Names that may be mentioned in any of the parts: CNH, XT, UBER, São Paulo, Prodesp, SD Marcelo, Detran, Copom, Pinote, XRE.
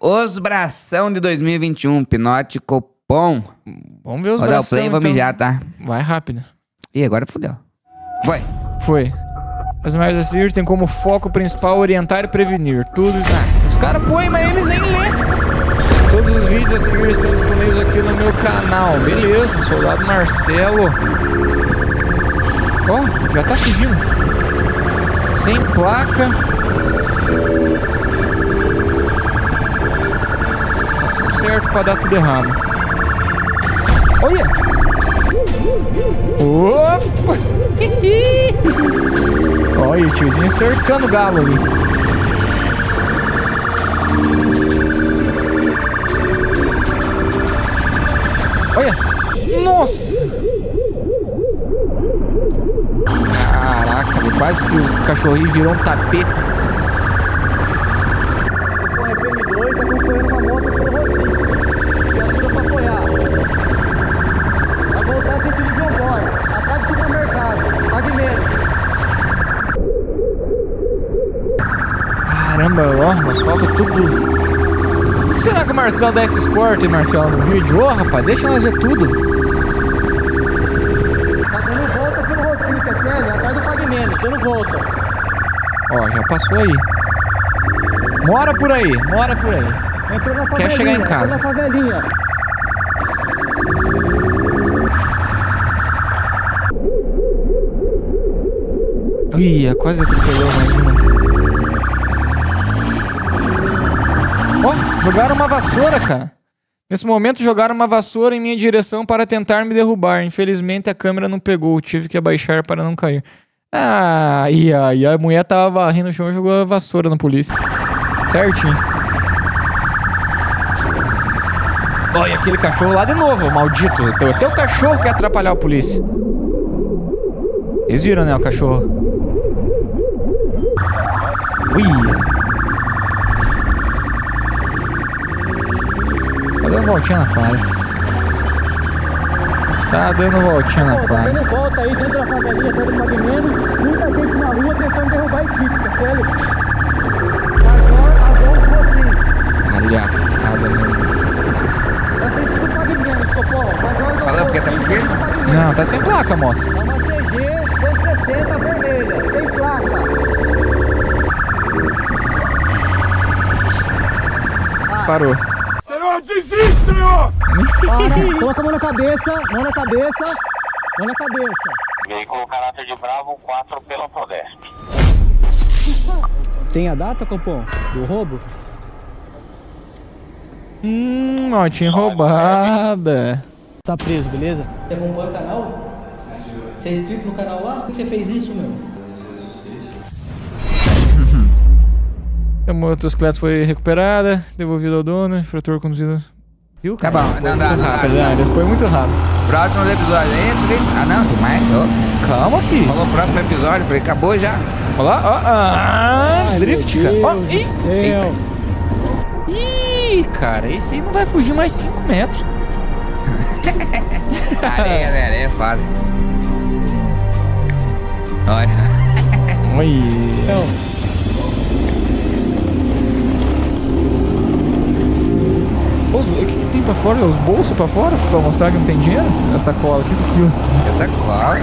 Os bração de 2021, Pinote, Copom. Vamos ver os bração. Vou dar o play e vou mijar, tá? Vai rápido. Ih, agora fudeu. Foi. Foi. As maiores a seguir tem como foco principal orientar e prevenir. Tudo isso. Ah, os caras põem, mas eles nem lêem. Todos os vídeos a seguir estão disponíveis aqui no meu canal. Beleza, soldado Marcelo. Ó, oh, já tá pedindo. Sem placa. Tá tudo certo pra dar tudo errado. Olha! Opa! Olha o tiozinho cercando o galo ali. Olha! Nossa! Caraca, quase que o cachorrinho virou um tapete. Com a PM2 acompanhando uma moto pelo Rocinho. E ajuda pra apoiar. Vai voltar sentido de Ambora. Atrás do supermercado. Magnetos. Caramba, ó. O asfalto tudo... Será que o Marcelo dá esses cortes, Marcelo, no vídeo? Ô, rapaz, deixa nós ver tudo. Tá dando volta pelo Rocinho, tá sério? Atrás do Pagmento, dando volta. Ó, já passou aí. Mora por aí, mora por aí. Quer chegar em casa. Entrou na favelinha. Ih, quase atropelou mais uma. Ó, oh, jogaram uma vassoura, cara. Nesse momento jogaram uma vassoura em minha direção para tentar me derrubar. Infelizmente a câmera não pegou, tive que abaixar para não cair. Ah, e a mulher tava varrendo o chão e jogou a vassoura na polícia. Certinho. Olha, e aquele cachorro lá de novo, maldito. Até o cachorro quer atrapalhar a polícia. Vocês viram, né, o cachorro? Ui. Dando voltinha na quadra. Tá dando voltinha na quadra. Tá dando volta aí dentro da favelinha, dentro do Pagmento. Muita gente na rua tentando derrubar a equipe, tá sério? Palhaçada, mano. Tá sentindo o Pagmento, Copom. Falando porque tá fugindo? Não, tá sem placa a moto. É uma CG 160 vermelha, sem placa. Parou. Desiste, senhor! Para, coloca a mão na cabeça, mão na cabeça, mão na cabeça. Veículo caráter de Bravo, 4 pela Prodesp. Tem a data, Copom, do roubo? Notinha roubada. Tá preso, beleza? Você arrombou o canal? Você é inscrito no canal lá? Por que você fez isso, meu? A motocicleta foi recuperada, devolvida ao dono, infrator conduzido. Viu, cara? Tá bom, não dá, eles põem muito rápido. Próximo episódio, é isso, filho? Ah, não, tem mais, ó. Calma, filho. Falou próximo episódio, falei, acabou já. Olha lá, ó. Ah, drift, cara. Ó, ih, eita. Ih, cara, esse aí não vai fugir mais 5 metros. Areia, né? Areia é fácil. Olha. Oi. Então. O que tem pra fora? Os bolsos pra fora? Pra mostrar que não tem dinheiro? A sacola, o que é aquilo? A sacola?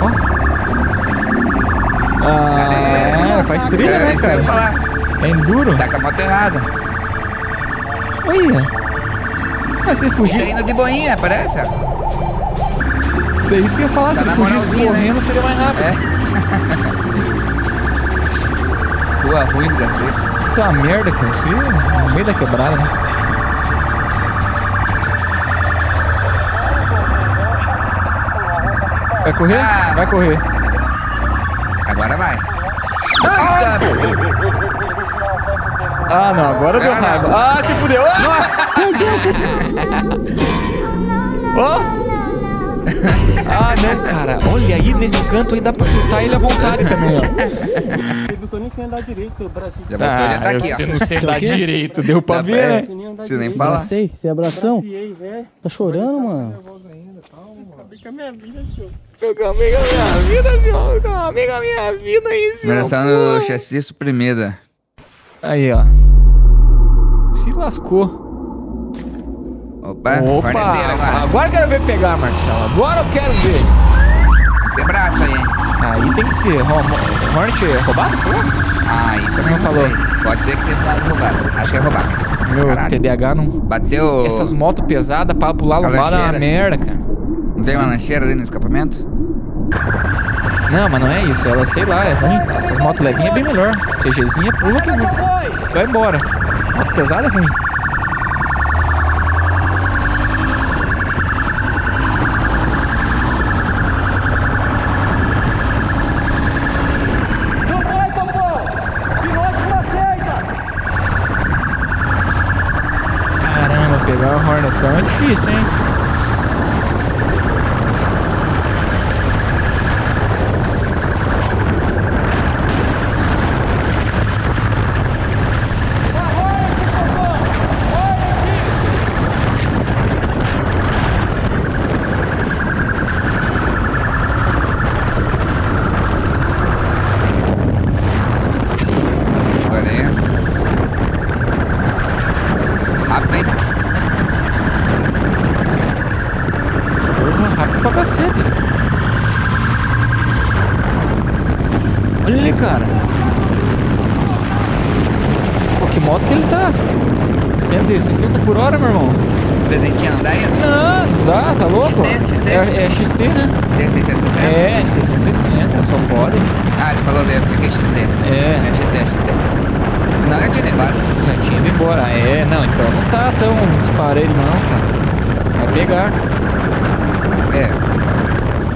Ó. Oh. Ah, faz trilha, né, cara? É enduro? Tá com a moto errada. Olha. Mas se fugir... Tá indo de boinha, parece? É isso que eu ia falar, tá, se ele fugisse correndo, né? Seria mais rápido. É. Rua ruim do cacete. Puta merda, cara. Isso no meio da quebrada, né? Vai correr? Ah. Vai correr. Agora vai. Ah, não. Agora deu raiva. Ah, se fudeu. Ó. Ah, não, cara. Olha aí, nesse canto aí dá pra chutar ele à vontade também, ó. Eu não tô nem sem andar direito, Brasil. Já botou, já tá aqui, ó. Você não sei andar direito, deu pra ver, né? Preciso nem falar. Sei, você abração. Tá chorando, mano. Acabei com a minha vida, senhor. Amiga minha vida, senhor. Amiga minha vida aí, senhor. Merecendo chassi suprimida. Aí, ó. Se lascou. Opa, agora eu quero ver pegar, Marcelo. Agora eu quero ver. Tem que ser braço aí, hein? Aí tem que ser. Hornet é roubado, foi? Ah, aí também não falou. Pode ser que tenha falado roubado. Acho que é roubado. Meu, caralho. TDAH não... Bateu... Essas motos pesadas pra pular no bar é uma merda, cara. Não tem uma lancheira ali no escapamento? Não, mas não é isso. Ela, sei lá, é ruim. Essas motos levinhas é bem melhor. CGzinha pula que vai embora. Moto pesada é ruim. Pegar o Hornetão é difícil, hein? Olha ali, cara. Pô, que moto que ele tá. 160 por hora, meu irmão. Esse 300 não dá isso? Não, não dá, tá louco? XT? É XT, né? XT 660? É, 660, só pode. Ah, ele falou dentro, tinha que XT. É XT, XT. Não, já tinha ido embora. Já tinha ido embora, não, então não tá tão disparelho não, cara. Vai pegar.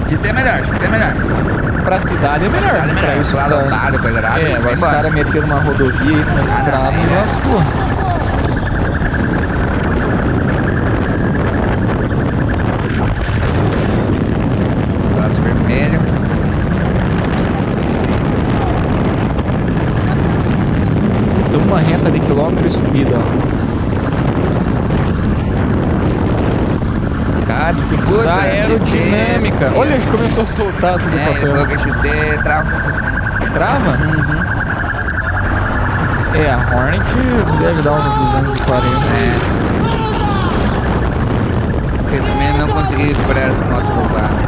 XT é melhor, XT é melhor. Pra cidade é melhor. Pra cidade é melhor. Isso, alambada, coisa errada. É, agora os caras meteram uma rodovia e uma estrada e lascou. Braço vermelho. Tem uma reta de quilômetro e subida, ó. Cara, tem que usar aerodinâmica. Olha, ele começou a soltar tudo o papel. É, o XT trava 160. Trava? Uhum. É, a Hornet deve dar uns 240. Infelizmente não consegui recuperar essa moto roubada.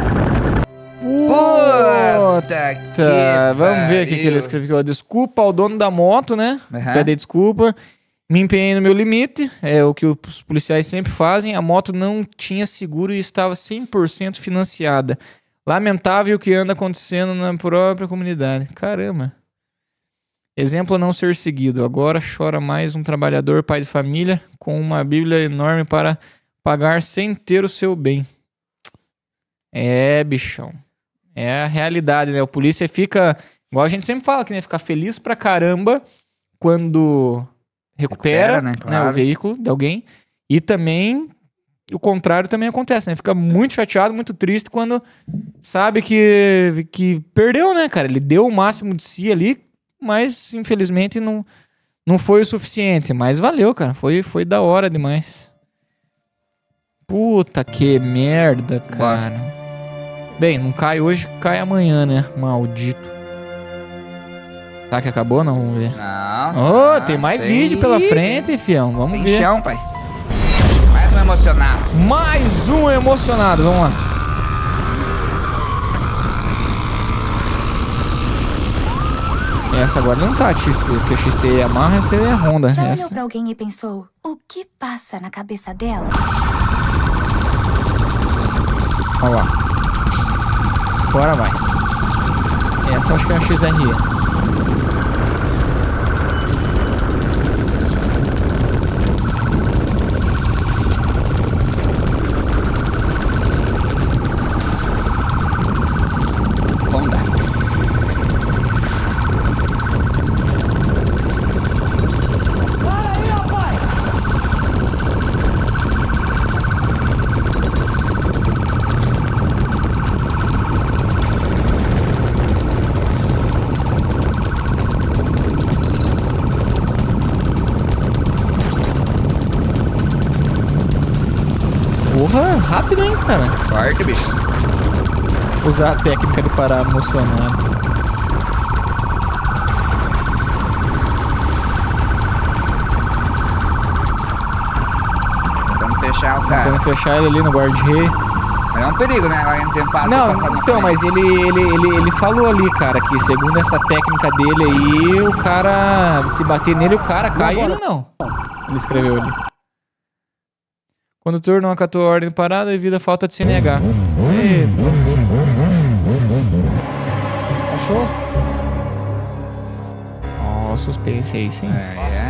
Puta que pariu. Vamos ver o que ele escreveu. Desculpa ao dono da moto, né? Pedi desculpa. Me empenhei no meu limite, é o que os policiais sempre fazem. A moto não tinha seguro e estava 100% financiada. Lamentável o que anda acontecendo na própria comunidade. Caramba. Exemplo a não ser seguido. Agora chora mais um trabalhador, pai de família, com uma bíblia enorme para pagar sem ter o seu bem. É, bichão. É a realidade, né? O polícia fica... Igual a gente sempre fala que, né? Ficar feliz pra caramba quando... Recupera né, claro. O veículo de alguém. E também o contrário também acontece, né? Fica muito chateado, muito triste quando sabe que perdeu, né, cara? Ele deu o máximo de si ali, mas infelizmente não foi o suficiente. Mas valeu, cara. Foi da hora demais. Puta que merda, cara. Basta. Bem, não cai hoje, cai amanhã, né? Maldito. Tá que acabou não? Vamos ver. Não. Oh, tem mais vídeo pela frente, fião. Vamos ver. Tem chão, pai. Mais um emocionado. Mais um emocionado. Vamos lá. Essa agora não tá XT, porque XT e Yamaha, essa é Honda. Já olhou pra alguém e pensou, o que passa na cabeça dela? Olha lá. Agora vai. Essa acho que é a XRE. Porra, rápido, hein, cara? Forte, bicho. usar a técnica de parar emocionado. Tentando fechar o cara. Tentando fechar ele ali no guarda-rei. Mas é um perigo, né? Agora a gente empata. Não, então, mas ele falou ali, cara, que segundo essa técnica dele aí, o cara, se bater nele, o cara cai. Ele não. Ele escreveu ali. Quando o condutor não acatou a ordem de parada, devido à falta de CNH. Eita. Achou? Ó, suspense aí, sim. É, é.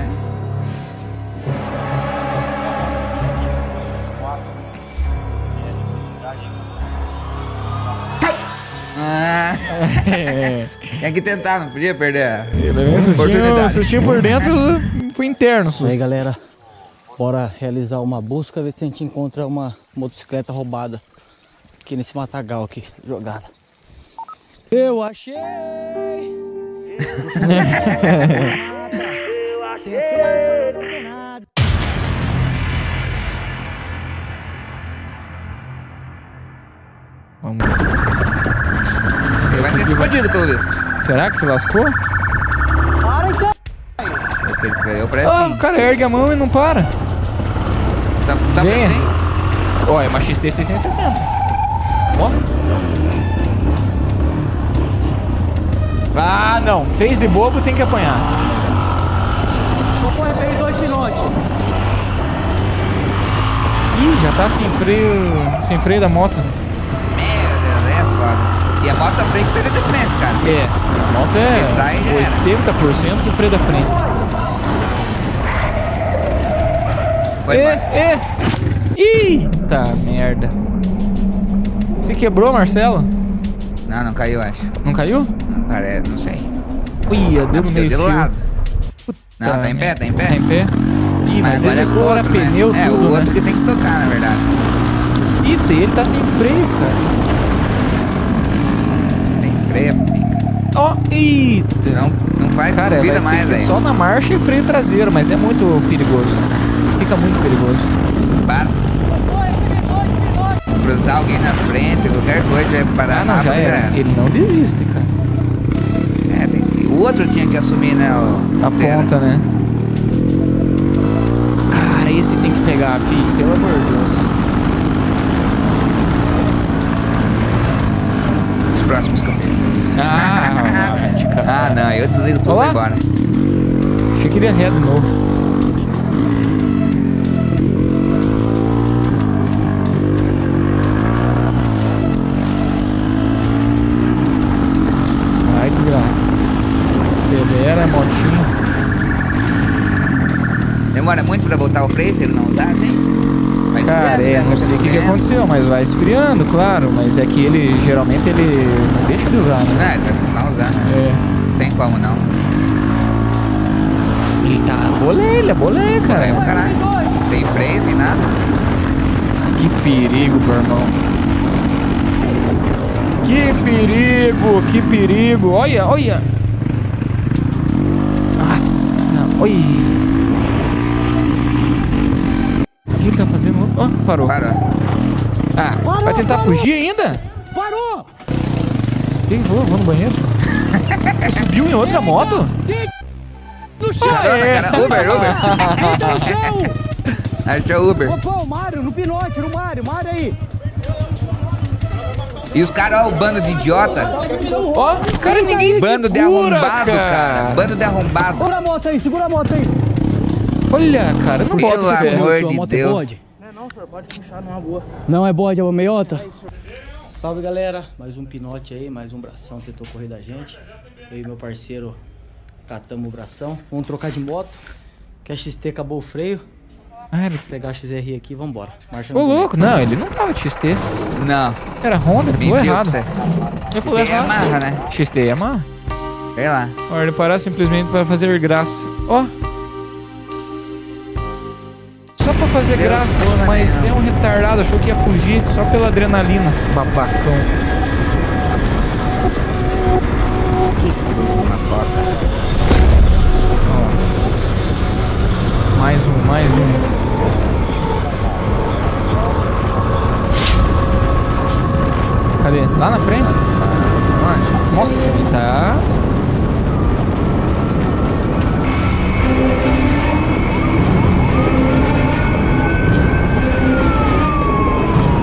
Tinha que tentar, não podia perder. O sustinho por dentro, pro interno, susto. Aí, galera, bora realizar uma busca, ver se a gente encontra uma motocicleta roubada aqui nesse matagal aqui, jogada. Eu achei! Eu achei! Vamos vai ter escondido, pelo visto. Será que se lascou? Para, então! Ah, o cara ergue a mão e não para. Tá bem assim? Ó, é uma XT 660. Ó. Ah, não. Fez de bobo, tem que apanhar. Só corre bem 2 Pinote. Ih, já tá sem freio. Sem freio da moto. E a moto da frente freia da frente, cara. É, a moto é 80% do freio da frente. Foi eita merda. Se quebrou, Marcelo? Não, não caiu, acho. Não caiu? Não, parece, não sei. Uia, deu no meio do lado. Não, tá em pé, tá em pé. Tá em pé. Ih, mas esse estoura é pneu, né? Tudo, é, o outro, né? Que tem que tocar, na verdade. Eita, ele tá sem freio, cara. Ó, oh, eita! Não vai, cara, vira mais, velho. Só na marcha e freio traseiro, mas é muito perigoso. Fica muito perigoso. Para. Cruzar alguém na frente, qualquer coisa, vai parar. Ah, não, já era. Ele não desiste, cara. É, tem que... O outro tinha que assumir, né? A ponta, né? Cara, esse tem que pegar, filho, pelo amor de Deus. Próximos campeões. Ah, ah, não, eu desliguei tudo agora. Achei que ele ia ré de novo. Ai, desgraça. Pedera, motinho. Demora muito pra voltar o freio se ele não usar, assim? Cara, é, não sei o que aconteceu, mas vai esfriando, claro. Mas é que ele, geralmente, ele não deixa de usar, né? É, ele vai continuar a usar, né? É. Não tem como, não. Ele tá bolê, cara. É, caralho. Não tem freio, tem nada. Que perigo, meu irmão. Que perigo, que perigo. Olha, olha. Nossa, olha. Tá fazendo... Ó, oh, parou. Ah, parou, vai tentar fugir ainda? Parou! Quem vou no banheiro? Subiu em outra moto? No chão! Cara, Uber! Tá no chão! Achou Uber. Opa, o Mário, no Pinote, no Mário aí! E os caras, ó, o bando de idiota. Ó, oh, cara, ninguém bando segura, de arrombado, cara. Bando de arrombado. Segura a moto aí, Olha, cara, não bota o ferro. Pelo amor de Deus. Não é não, senhor. Pode puxar numa boa. Não é bode, é uma meiota? É isso. Salve, galera. Mais um Pinote aí, mais um bração tentou correr da gente. Eu e meu parceiro catamos o bração. Vamos trocar de moto, que a XT acabou o freio. Ah, vou pegar a XR aqui e vambora. Ô, louco, não, ele não tava de XT. Não. Era Honda, ele falou errado. Ele falou errado. XT é Yamaha, né? XT é Yamaha? Sei lá. Olha, ele parar simplesmente para fazer graça. Ó. Só pra fazer graça, mas é um retardado, achou que ia fugir só pela adrenalina. Babacão. Que uma bota. Mais um. Cadê? Lá na frente? Nossa, ele tá...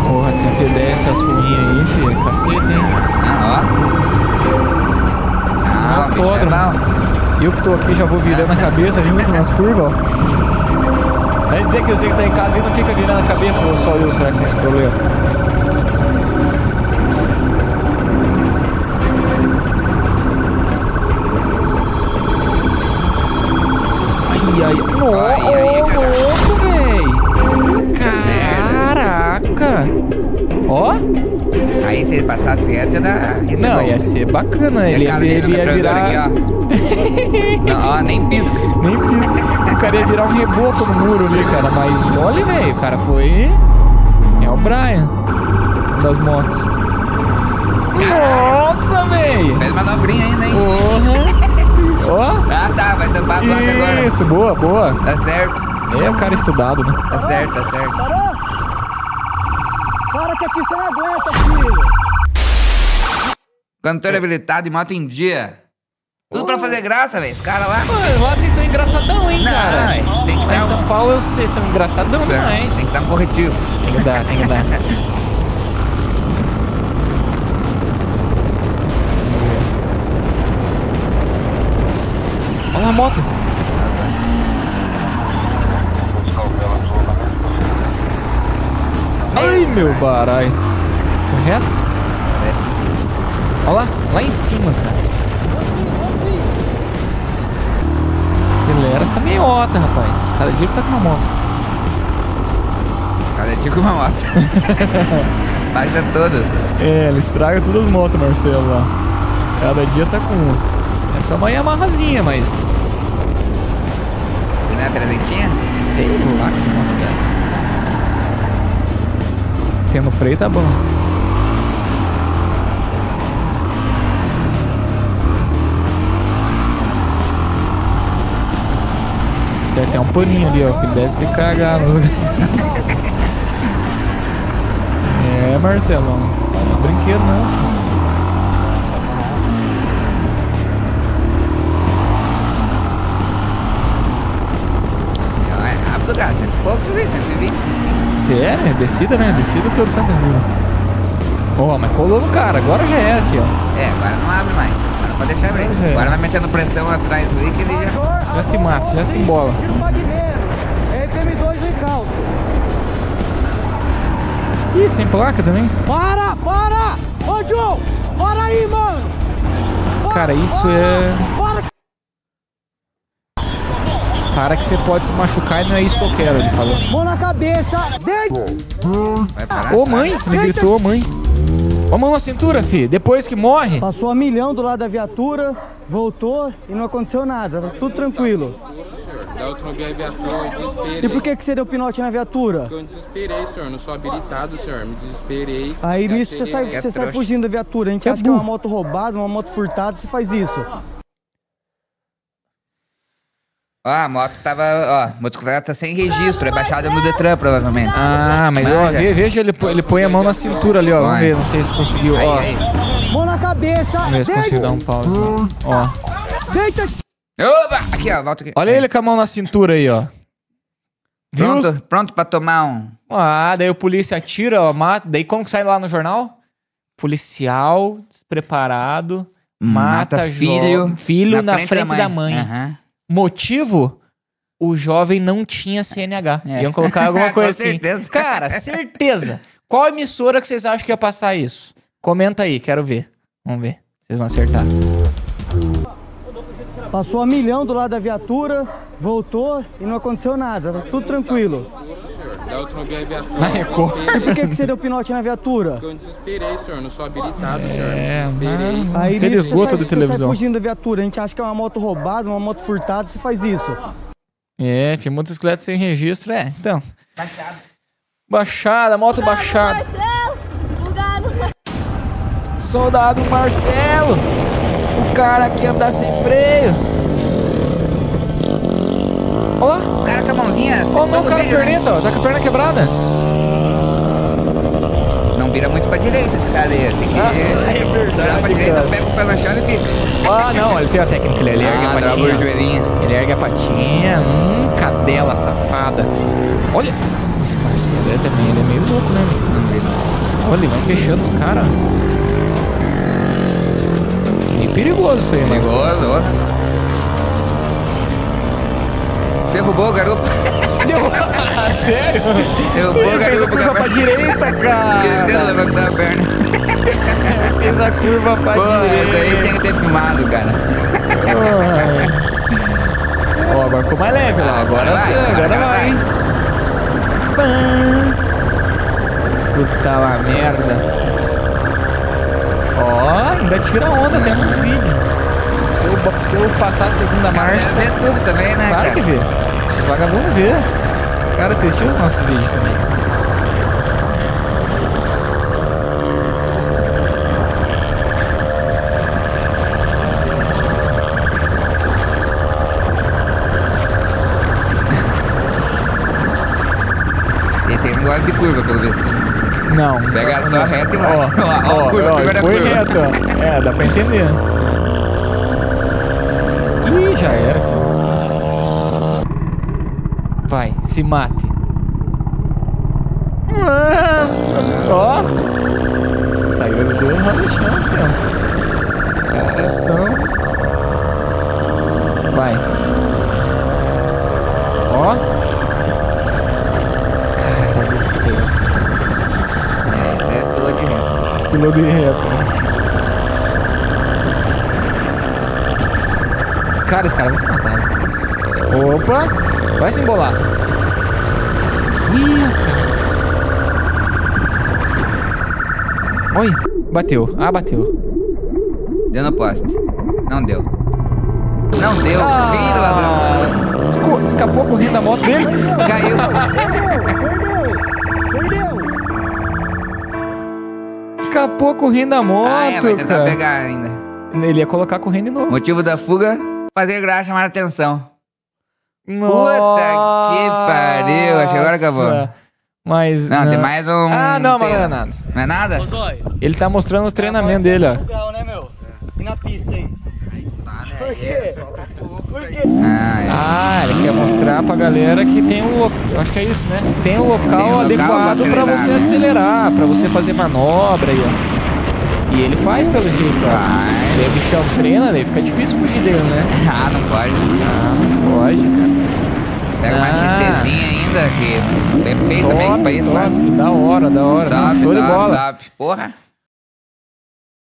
Porra, 110 essas ruinhas aí, filho. Cacete, hein? Ah, ó. Eu que tô aqui já vou virando a cabeça junto nas curvas, ó. É dizer que você que tá em casa e não fica virando a cabeça, ou só eu, será que tem esse problema? Ai, louco, velho! Caraca! Ó! Aí se ele passar certo, ia dar... Não, ia ser bacana. Ele ia virar... Aqui, ó. Não, ó, nem pisca. Nem pisca. O cara ia virar um reboco no muro ali, cara. Mas olha, velho, o cara foi... É o Brian das motos. Nossa, velho! Fez manobrinha ainda, hein? Porra! Ó. Ah, tá, vai tampar a placa agora. Isso, boa, boa. Tá certo. É o cara estudado, né? Tá certo, tá certo. Parou? Para que aqui você não aguenta, filho. Cantor habilitado e moto em dia. Tudo pra fazer graça, velho. Os caras lá. Mano, lá vocês são engraçadão, hein, cara? Não, tem que dar. Em São Paulo vocês são engraçadão demais. Tem que dar um corretivo. Tem que dar, tem que dar. Olha a moto. Ai, meu baralho. Correto? Parece que sim. Olha lá, lá em cima, cara. Acelera essa meiota, rapaz. Cada dia que tá com uma moto. Cada dia com uma moto. Baixa todas. É, ele estraga todas as motos, Marcelo, lá. Cada dia tá com uma. Essa mãe é uma rasinha, mas... Não é a trezentinha? Sei lá que moto é essa. Tendo freio tá bom. Tem até um paninho ali, ó, que deve se cagar. Nos... É, Marcelão. Não é brinquedo não, filho. Lugar, 100 e poucos, 120, 120. Sério? É descida, né? Descida todo Santa Júlia. Ó, mas colou no cara, agora já é, filho. É, agora não abre mais. Agora não pode deixar abrir. Agora vai metendo pressão atrás do link e ele já... Já se mata, já se embola. Tira o Magneiro, EPM2 no encalço. Ih, sem placa também? Para, para! Ô, João! Para aí, mano! Para, cara, isso para, é... Para, cara, que você pode se machucar e não é isso que eu quero, ele falou. Mão na cabeça, deita. Ô mãe, me gritou, mãe. Ó, mão na cintura, filho, depois que morre. Passou a milhão do lado da viatura, voltou e não aconteceu nada, tá tudo tranquilo. Da última vez a viatura, eu desesperei. E por que você deu pinote na viatura? Porque eu desesperei, senhor, não sou habilitado, senhor, me desesperei. Aí nisso você sai fugindo da viatura, a gente acha que é uma moto roubada, uma moto furtada, você faz isso. Ó, a moto tava, ó, a motocicleta tá sem registro, é baixada no Detran, provavelmente. Ah, mas ó, veja, ele põe a mão na cintura ali, ó, vamos ver, não sei se conseguiu, ó. Mão na cabeça! Vamos ver se conseguiu dar um pause, ó. Opa! Aqui, ó, volta aqui. Olha ele com a mão na cintura aí, ó. Pronto, pronto pra tomar um... Ah, daí o polícia atira, ó, mata, daí como que sai lá no jornal? Policial, despreparado, mata filho, na frente da mãe. Aham. Motivo? O jovem não tinha CNH. É. Iam colocar alguma coisa assim. Certeza. Cara, certeza. Qual emissora que vocês acham que ia passar isso? Comenta aí, quero ver. Vamos ver. Vocês vão acertar. Passou a milhão do lado da viatura, voltou e não aconteceu nada. Tá tudo tranquilo. Na Record. E por que você deu pinote na viatura? Porque eu desesperei, senhor. Não sou habilitado, senhor. É, desesperei. Aí nisso você sai fugindo da viatura. A gente acha que é uma moto roubada, uma moto furtada. Você faz isso. É, tinha motocicleta sem registro. É, então. Baixada. Baixada, moto baixada. Soldado Marcelo. O cara que anda sem freio. Ó, oh, o cara com a mãozinha... Ó, oh, não, o cara perneta, ó. Tá com a perna quebrada. Não vi vira muito pra direita esse cara aí. Tem que é verdade, pra direita, pega o pé na chave e fica. Ah, não, ele tem a técnica, ele ergue a patinha. Ele ergue a patinha, cadela safada. Olha, esse Marcelo também, ele é meio louco, né? Olha, ele vai fechando os caras. Meio perigoso isso aí, Marcelo. Perigoso, ó. Derrubou o garoto. Sério? Derrubou o garoto. Fez a curva pra direita, cara. Tentando levantar a perna. Fez a curva pra direita. Isso aí tinha que ter filmado, cara. Ó, agora ficou mais leve lá. Agora sim, agora vai, hein? Puta lá, merda. Ó, ainda tira onda até nos vídeos. Se eu passar a segunda marcha... Vê tudo também, né? Claro que vê. Os vagabundos vê. Cara, assistiu os nossos vídeos também. Esse aí não gosta de curva, pelo visto. Não. Pega só reta e lá. Ó, a curva, primeira curva. Foi reto, ó. É, dá pra entender. Ih, já era, filho. Vai, se mate. Ó. Saiu os dois lá no chão, filho. Coração. Vai. Ó. Cara do céu. É pelo de reto. Pelo de reto. Cara, esse cara vai se matar. Opa! Vai se embolar. Ih, cara. Oi, bateu. Ah, bateu. Deu na poste. Não deu. Não deu. Vira, ladrão. Escapou correndo da moto dele. Caiu. Perdeu. Escapou correndo da moto. Ah, é, vai tentar pegar ainda. Ele ia colocar correndo de novo. Motivo da fuga? Fazer graça, chamar a atenção. Nossa. Puta que pariu. Acho que agora acabou. Mas não, não, tem mais um... Ah, não, mas não é nada. Não é nada? Ô, Zóio, ele tá mostrando os treinamentos dele, ó. Grau, né, meu? E na pista, hein? Tá, né? Por quê? Por quê? Ah, ele quer mostrar pra galera que tem um local... Acho que é isso, né? Tem um local adequado pra você acelerar, pra você fazer manobra aí, ó. E ele faz pelo jeito, ó. Ele é bichão, treina, daí fica difícil fugir dele, né? Ah, não foge. Ah, não foge, cara. Pega mais tristezinha ainda, que é feita bem pra isso, quase. Da hora, da hora. Show de bola. Porra.